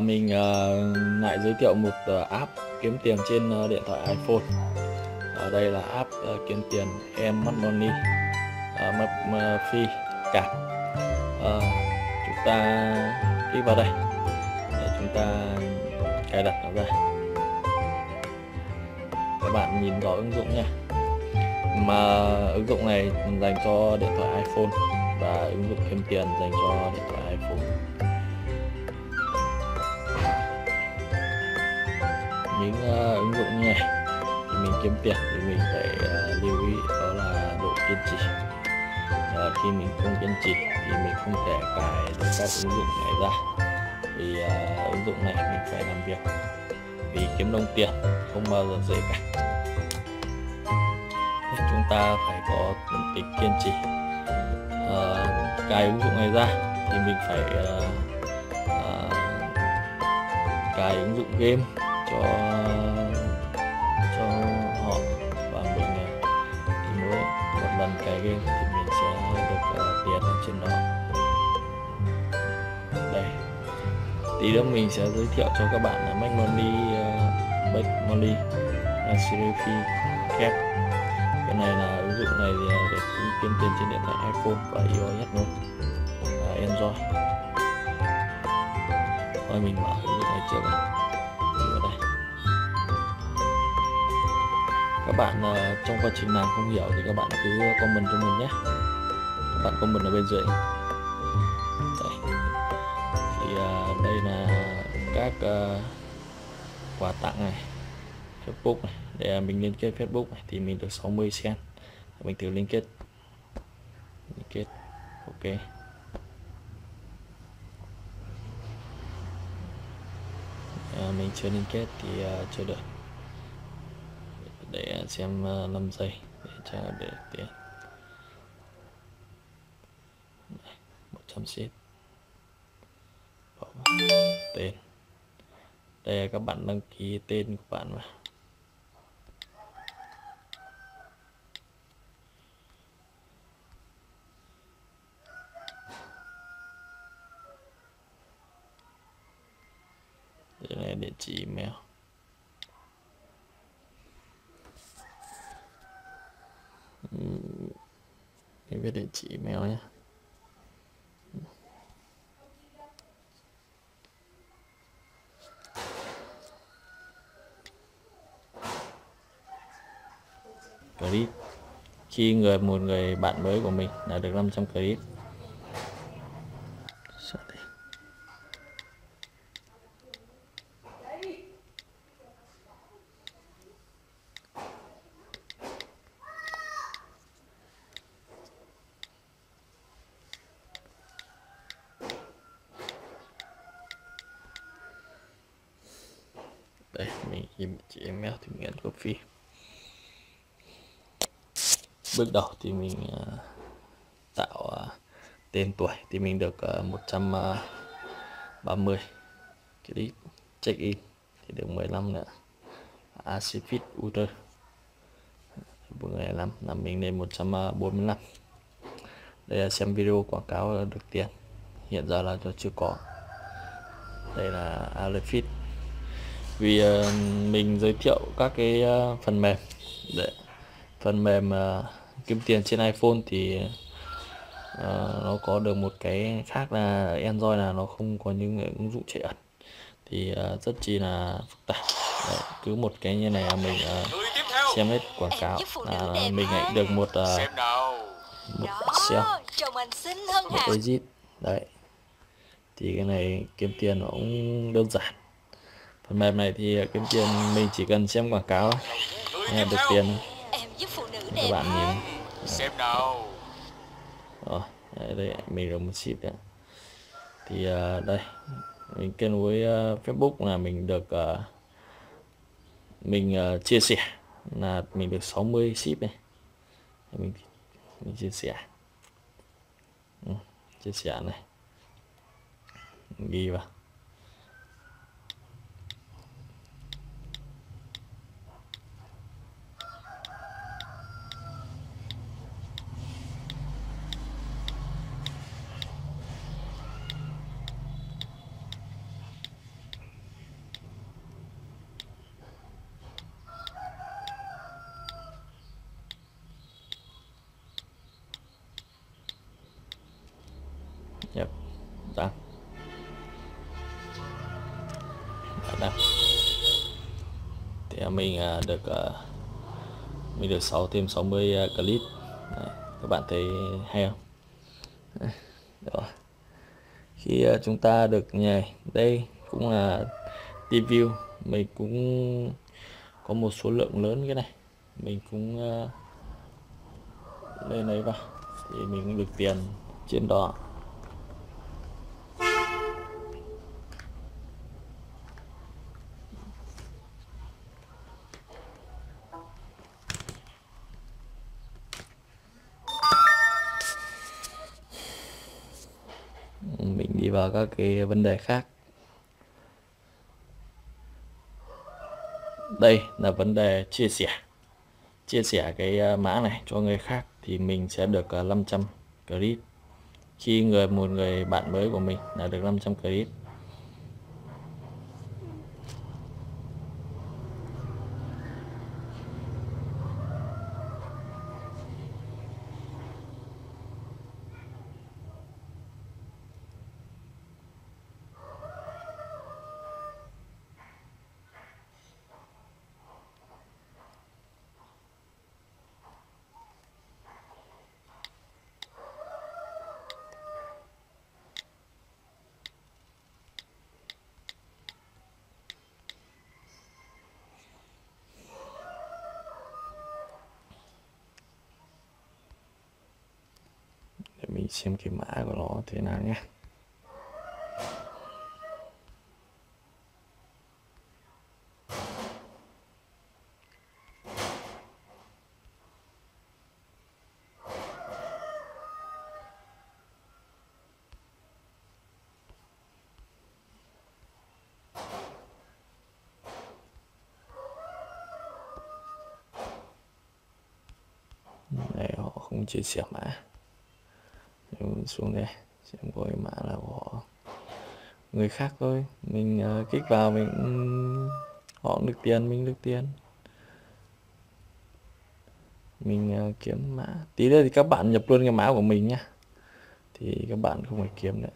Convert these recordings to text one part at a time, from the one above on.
Mình lại giới thiệu một app kiếm tiền trên điện thoại iPhone. Đây là app kiếm tiền Earn Money Free Card. Chúng ta click vào đây để chúng ta cài đặt nó ra. Các bạn nhìn rõ ứng dụng nha. Mà ứng dụng này dành cho điện thoại iPhone và ứng dụng kiếm tiền dành cho điện thoại iPhone. Những ứng dụng như này thì mình kiếm tiền thì mình phải lưu ý đó là độ kiên trì. Khi mình không kiên trì thì mình không thể cài được các ứng dụng này ra, vì ứng dụng này mình phải làm việc vì kiếm đồng tiền không bao giờ dễ cả. Chúng ta phải có tính kiên trì. Cài ứng dụng này ra thì mình phải cài ứng dụng game cho họ, và mình thì mỗi một lần cài game thì mình sẽ được tiền ở trên đó. Đây, tí nữa mình sẽ giới thiệu cho các bạn là Make Money Series Free Cap. Cái này là ứng dụng này thì để kiếm tiền trên điện thoại iPhone và iOS luôn, Android. Thôi mình mở ứng dụng này trước này. Các bạn trong quá trình làm không hiểu thì các bạn cứ comment cho mình nhé. Các bạn comment ở bên dưới. Đây. Thì đây là các quà tặng này, Facebook này, để mình liên kết Facebook này, thì mình được 60 cent. Mình thử liên kết, ok. Mình chưa liên kết thì chưa được. Để xem 5 giây để trả được tiền 100 xít. Tên đây là các bạn đăng ký tên của bạn mà. Đây là địa chỉ email. Mình viết địa chỉ email nhé. Credit khi một người bạn mới của mình là được 500 credit. Đây, mình ghi chị email thì mình ấn copy. Bước đầu thì mình tạo tên tuổi thì mình được 130 credit. Check in thì được 15 nữa. Acifit Uter 15 là mình lên 145. Đây là xem video quảng cáo được tiền, hiện giờ là chưa có. Đây là Alefit. Vì mình giới thiệu các cái phần mềm để kiếm tiền trên iPhone thì nó có được một cái khác là Android là nó không có những ứng dụng chạy ẩn, thì rất chi là phức tạp. Đấy, cứ một cái như này mình xem hết quảng cáo là mình lại được một xem một exit. Đấy thì cái này kiếm tiền nó cũng đơn giản. Phần mềm này thì kiếm tiền mình chỉ cần xem quảng cáo là được tiền. Các bạn nhìn xem nào. Đây mình được một ship đấy. Thì đây mình kết nối Facebook là mình được chia sẻ là mình được 60 ship này. Mình chia sẻ này, mình ghi vào. ta. Đó. Thì mình được 6 thêm 60 clip. Đấy, các bạn thấy hay không? Đó. Khi chúng ta được nhảy đây cũng là review, mình cũng có một số lượng lớn cái này, mình cũng lên đấy vào thì mình cũng được tiền trên đó. Mình đi vào các cái vấn đề khác. Đây là vấn đề chia sẻ cái mã này cho người khác thì mình sẽ được 500 credit. Khi một người bạn mới của mình là được 500 credit. Mình xem cái mã của nó thế nào nhé. Này, họ không chia sẻ mã. Xuống đây xem coi mã là của người khác thôi, mình kích vào mình họ cũng được tiền, mình được tiền, mình kiếm mã. Tí nữa thì các bạn nhập luôn cái mã của mình nhá, thì các bạn không phải kiếm nữa.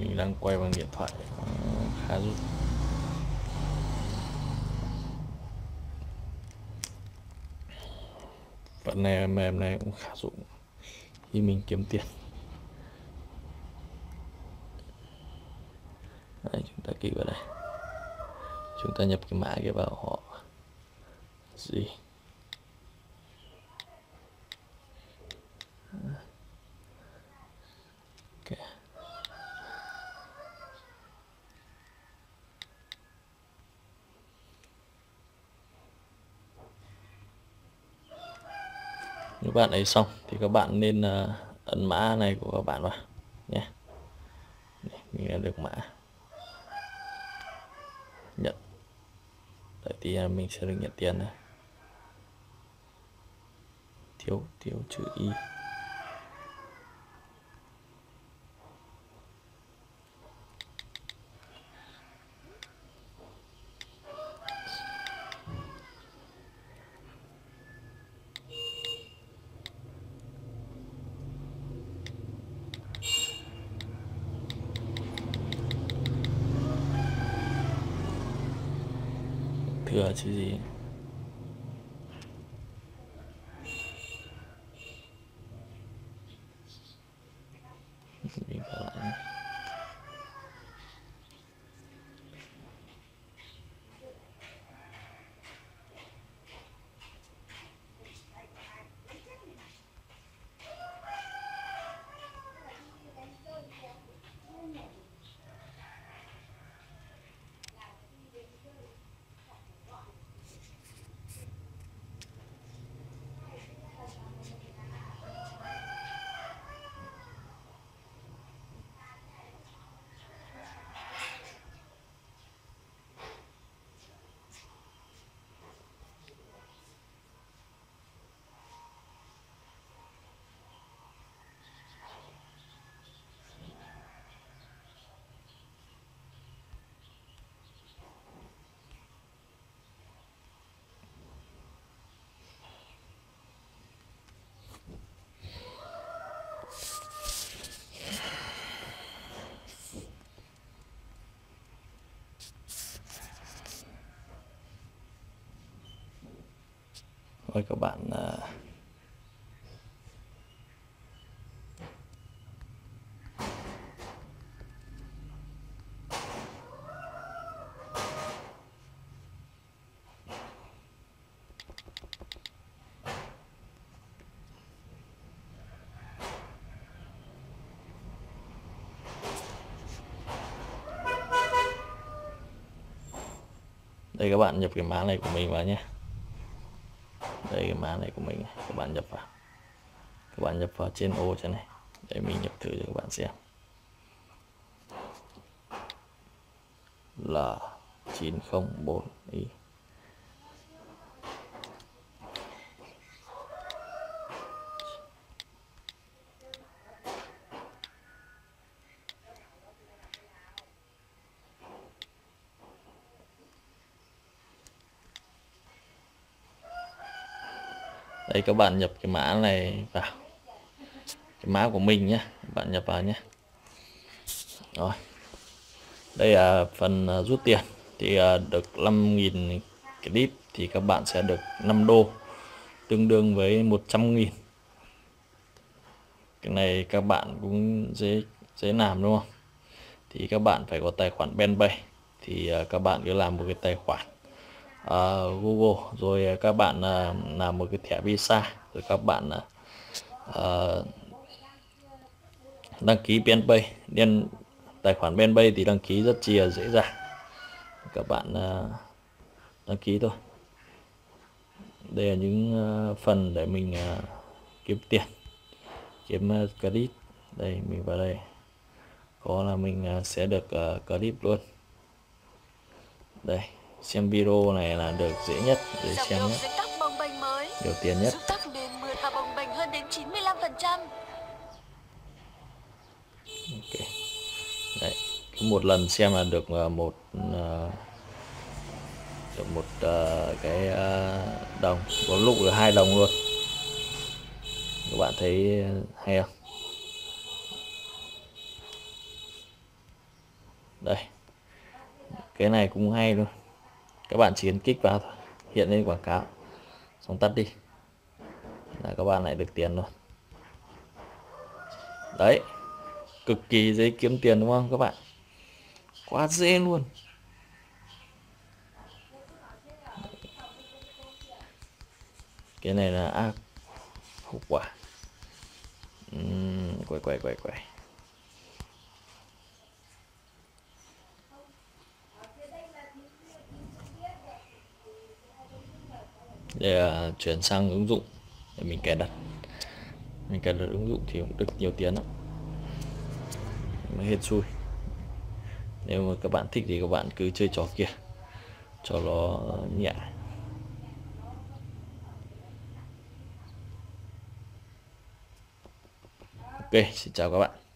Mình đang quay bằng điện thoại khá rút. Phần này mềm này cũng khá dụng khi mình kiếm tiền. Đấy, chúng ta kích vào đây, chúng ta nhập cái mã kia vào họ gì. Nếu bạn ấy xong thì các bạn nên ấn mã này của các bạn vào nhé. Mình đã được mã nhận. Đấy thì mình sẽ được nhận tiền này. Thiếu chữ Y. Thừa chứ gì. Mình vào lại. Rồi các bạn đây, các bạn nhập cái mã này của mình vào nhé. Đây cái mã này của mình, các bạn nhập vào, các bạn nhập vào trên ô trên này để mình nhập thử cho các bạn xem. L904Y. Đây các bạn nhập cái mã này vào, cái mã của mình nhé, các bạn nhập vào nhé. Rồi, đây là phần rút tiền thì được 5.000 clip thì các bạn sẽ được 5 đô, tương đương với 100.000. Cái này các bạn cũng dễ làm đúng không? Thì các bạn phải có tài khoản BNPay, thì các bạn cứ làm một cái tài khoản Google, rồi các bạn làm một cái thẻ Visa, rồi các bạn đăng ký BNPay. Nên tài khoản BNPay thì đăng ký rất chia dễ dàng, các bạn đăng ký thôi. Đây là những phần để mình kiếm tiền, kiếm credit. Đây mình vào đây có là mình sẽ được credit luôn. Đây, xem video này là được dễ nhất để xem nhất, nhiều tiền nhất. Okay. Đấy, cứ một lần xem là được cái đồng, có lúc là 2 đồng luôn. Các bạn thấy hay không? Đây, cái này cũng hay luôn. Các bạn chỉ cần kích vào thôi, hiện lên quảng cáo, xong tắt đi là các bạn lại được tiền luôn. Đấy, cực kỳ dễ kiếm tiền đúng không các bạn? Quá dễ luôn. Cái này là hậu quả. Quay. Để chuyển sang ứng dụng để mình cài đặt, ứng dụng thì cũng được nhiều tiền lắm, mới hết xui. Nếu mà các bạn thích thì các bạn cứ chơi trò kia cho nó nhẹ. Ok, xin chào các bạn.